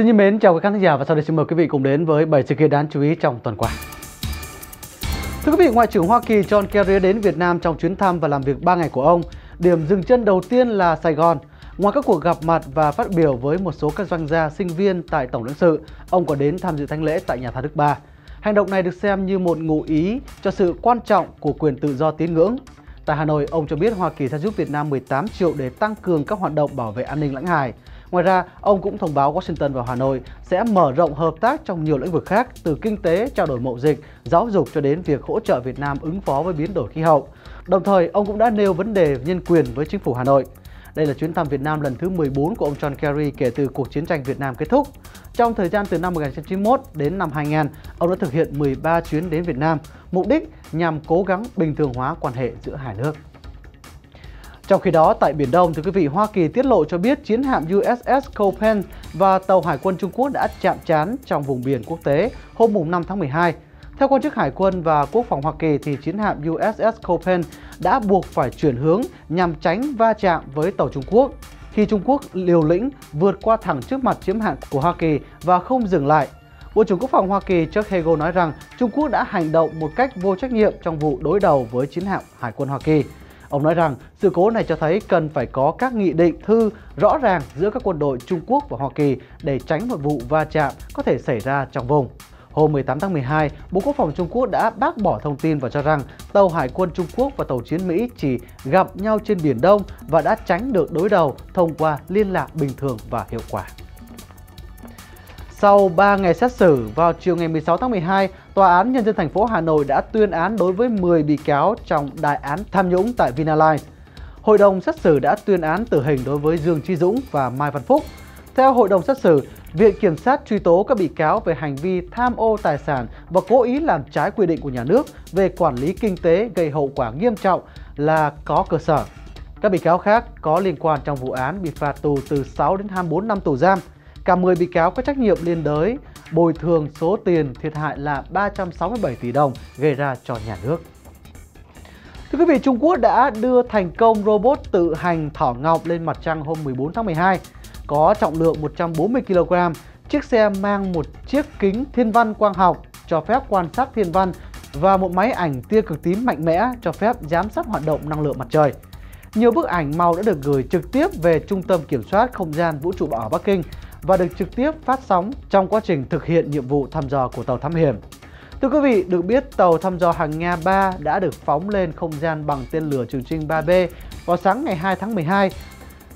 Xin kính mến chào các khán giả và sau đây xin mời quý vị cùng đến với 7 sự kiện đáng chú ý trong tuần qua. Thưa quý vị, Ngoại trưởng Hoa Kỳ John Kerry đến Việt Nam trong chuyến thăm và làm việc 3 ngày của ông. Điểm dừng chân đầu tiên là Sài Gòn. Ngoài các cuộc gặp mặt và phát biểu với một số các doanh gia, sinh viên tại Tổng lãnh sự, ông có đến tham dự thánh lễ tại nhà thờ Đức Bà. Hành động này được xem như một ngụ ý cho sự quan trọng của quyền tự do tín ngưỡng. Tại Hà Nội, ông cho biết Hoa Kỳ sẽ giúp Việt Nam 18 triệu để tăng cường các hoạt động bảo vệ an ninh lãnh hải. Ngoài ra, ông cũng thông báo Washington và Hà Nội sẽ mở rộng hợp tác trong nhiều lĩnh vực khác, từ kinh tế, trao đổi mậu dịch, giáo dục cho đến việc hỗ trợ Việt Nam ứng phó với biến đổi khí hậu. Đồng thời, ông cũng đã nêu vấn đề nhân quyền với chính phủ Hà Nội. Đây là chuyến thăm Việt Nam lần thứ 14 của ông John Kerry kể từ cuộc chiến tranh Việt Nam kết thúc. Trong thời gian từ năm 1991 đến năm 2000, ông đã thực hiện 13 chuyến đến Việt Nam, mục đích nhằm cố gắng bình thường hóa quan hệ giữa hai nước. Trong khi đó, tại Biển Đông, thưa quý vị, Hoa Kỳ tiết lộ cho biết chiến hạm USS Copen và tàu Hải quân Trung Quốc đã chạm trán trong vùng biển quốc tế hôm 5 tháng 12. Theo quan chức Hải quân và Quốc phòng Hoa Kỳ, thì chiến hạm USS Copen đã buộc phải chuyển hướng nhằm tránh va chạm với tàu Trung Quốc, khi Trung Quốc liều lĩnh vượt qua thẳng trước mặt chiếm hạn của Hoa Kỳ và không dừng lại. Bộ trưởng Quốc phòng Hoa Kỳ Chuck Hagel nói rằng Trung Quốc đã hành động một cách vô trách nhiệm trong vụ đối đầu với chiến hạm Hải quân Hoa Kỳ. Ông nói rằng sự cố này cho thấy cần phải có các nghị định thư rõ ràng giữa các quân đội Trung Quốc và Hoa Kỳ để tránh một vụ va chạm có thể xảy ra trong vùng. Hôm 18 tháng 12, Bộ Quốc phòng Trung Quốc đã bác bỏ thông tin và cho rằng tàu Hải quân Trung Quốc và tàu chiến Mỹ chỉ gặp nhau trên Biển Đông và đã tránh được đối đầu thông qua liên lạc bình thường và hiệu quả. Sau 3 ngày xét xử, vào chiều ngày 16 tháng 12, Tòa án Nhân dân thành phố Hà Nội đã tuyên án đối với 10 bị cáo trong đại án tham nhũng tại Vinaline. Hội đồng xét xử đã tuyên án tử hình đối với Dương Chí Dũng và Mai Văn Phúc. Theo hội đồng xét xử, Viện Kiểm sát truy tố các bị cáo về hành vi tham ô tài sản và cố ý làm trái quy định của nhà nước về quản lý kinh tế gây hậu quả nghiêm trọng là có cơ sở. Các bị cáo khác có liên quan trong vụ án bị phạt tù từ 6 đến 24 năm tù giam. Cả 10 bị cáo có trách nhiệm liên đới bồi thường số tiền thiệt hại là 367 tỷ đồng gây ra cho nhà nước. Thưa quý vị, Trung Quốc đã đưa thành công robot tự hành Thỏ Ngọc lên mặt trăng hôm 14 tháng 12. Có trọng lượng 140 kg, chiếc xe mang một chiếc kính thiên văn quang học cho phép quan sát thiên văn và một máy ảnh tia cực tím mạnh mẽ cho phép giám sát hoạt động năng lượng mặt trời. Nhiều bức ảnh màu đã được gửi trực tiếp về Trung tâm Kiểm soát Không gian Vũ trụ ở Bắc Kinh và được trực tiếp phát sóng trong quá trình thực hiện nhiệm vụ thăm dò của tàu thám hiểm. Thưa quý vị, được biết tàu thăm dò Hằng Nga 3 đã được phóng lên không gian bằng tên lửa Trường Chinh 3B vào sáng ngày 2 tháng 12.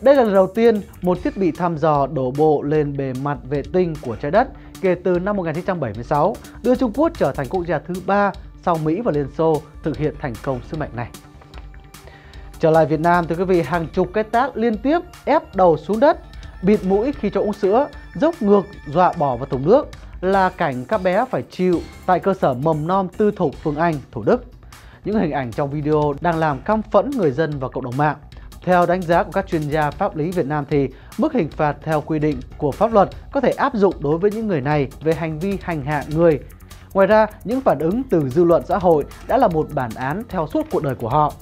Đây là lần đầu tiên một thiết bị thăm dò đổ bộ lên bề mặt vệ tinh của trái đất kể từ năm 1976, đưa Trung Quốc trở thành quốc gia thứ 3 sau Mỹ và Liên Xô thực hiện thành công sứ mệnh này. Trở lại Việt Nam, thưa quý vị, hàng chục cái tát liên tiếp ép đầu xuống đất, bịt mũi khi cho uống sữa, dốc ngược dọa bỏ vào thùng nước là cảnh các bé phải chịu tại cơ sở mầm non tư thục Phương Anh, Thủ Đức. Những hình ảnh trong video đang làm căm phẫn người dân và cộng đồng mạng. Theo đánh giá của các chuyên gia pháp lý Việt Nam thì mức hình phạt theo quy định của pháp luật có thể áp dụng đối với những người này về hành vi hành hạ người. Ngoài ra, những phản ứng từ dư luận xã hội đã là một bản án theo suốt cuộc đời của họ.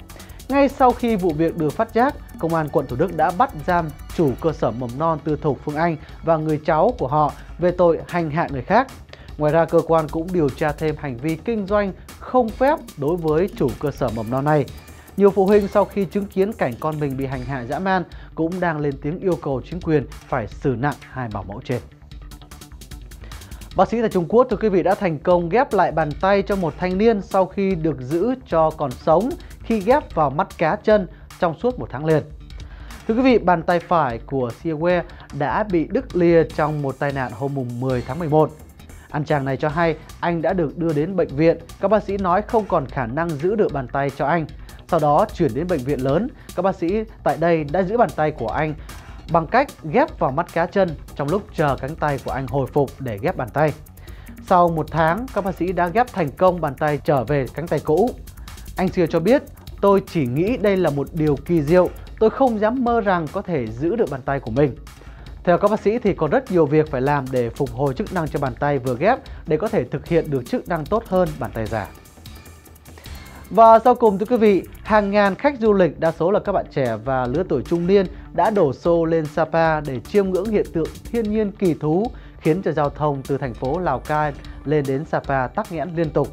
Ngay sau khi vụ việc được phát giác, Công an quận Thủ Đức đã bắt giam chủ cơ sở mầm non tư thục Phương Anh và người cháu của họ về tội hành hạ người khác. Ngoài ra, cơ quan cũng điều tra thêm hành vi kinh doanh không phép đối với chủ cơ sở mầm non này. Nhiều phụ huynh sau khi chứng kiến cảnh con mình bị hành hạ dã man cũng đang lên tiếng yêu cầu chính quyền phải xử nặng hai bảo mẫu trên. Bác sĩ tại Trung Quốc, thưa quý vị, đã thành công ghép lại bàn tay cho một thanh niên sau khi được giữ cho còn sống khi ghép vào mắt cá chân trong suốt một tháng liền. Thưa quý vị, bàn tay phải của Siwe đã bị đứt lìa trong một tai nạn hôm 10 tháng 11. Anh chàng này cho hay anh đã được đưa đến bệnh viện, các bác sĩ nói không còn khả năng giữ được bàn tay cho anh. Sau đó chuyển đến bệnh viện lớn, các bác sĩ tại đây đã giữ bàn tay của anh bằng cách ghép vào mắt cá chân trong lúc chờ cánh tay của anh hồi phục để ghép bàn tay. Sau một tháng, các bác sĩ đã ghép thành công bàn tay trở về cánh tay cũ. Anh Siêu cho biết, tôi chỉ nghĩ đây là một điều kỳ diệu, tôi không dám mơ rằng có thể giữ được bàn tay của mình. Theo các bác sĩ thì còn rất nhiều việc phải làm để phục hồi chức năng cho bàn tay vừa ghép để có thể thực hiện được chức năng tốt hơn bàn tay giả. Và sau cùng, thưa quý vị, hàng ngàn khách du lịch, đa số là các bạn trẻ và lứa tuổi trung niên, đã đổ xô lên Sapa để chiêm ngưỡng hiện tượng thiên nhiên kỳ thú khiến cho giao thông từ thành phố Lào Cai lên đến Sapa tắc nghẽn liên tục.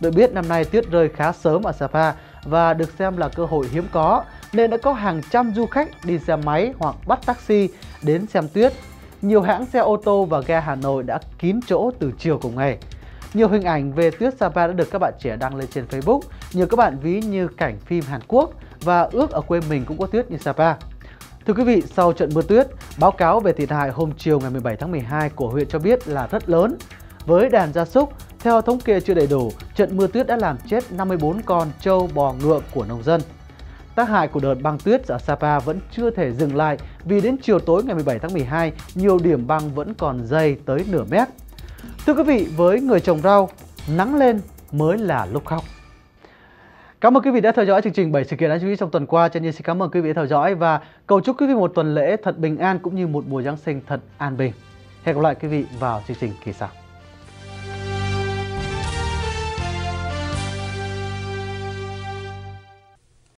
Được biết năm nay tuyết rơi khá sớm ở Sapa và được xem là cơ hội hiếm có, nên đã có hàng trăm du khách đi xe máy hoặc bắt taxi đến xem tuyết. Nhiều hãng xe ô tô và ga Hà Nội đã kín chỗ từ chiều cùng ngày. Nhiều hình ảnh về tuyết Sapa đã được các bạn trẻ đăng lên trên Facebook. Nhiều các bạn ví như cảnh phim Hàn Quốc và ước ở quê mình cũng có tuyết như Sapa. Thưa quý vị, sau trận mưa tuyết, báo cáo về thiệt hại hôm chiều ngày 17 tháng 12 của huyện cho biết là rất lớn. Với đàn gia súc, theo thống kê chưa đầy đủ, trận mưa tuyết đã làm chết 54 con trâu, bò, ngựa của nông dân. Tác hại của đợt băng tuyết ở Sapa vẫn chưa thể dừng lại vì đến chiều tối ngày 17 tháng 12, nhiều điểm băng vẫn còn dày tới nửa mét. Thưa quý vị, với người trồng rau, nắng lên mới là lúc khóc. Cảm ơn quý vị đã theo dõi chương trình 7 sự kiện đáng chú ý trong tuần qua. Cho nên xin cảm ơn quý vị đã theo dõi và cầu chúc quý vị một tuần lễ thật bình an cũng như một mùa Giáng sinh thật an bình. Hẹn gặp lại quý vị vào chương trình kỳ sau.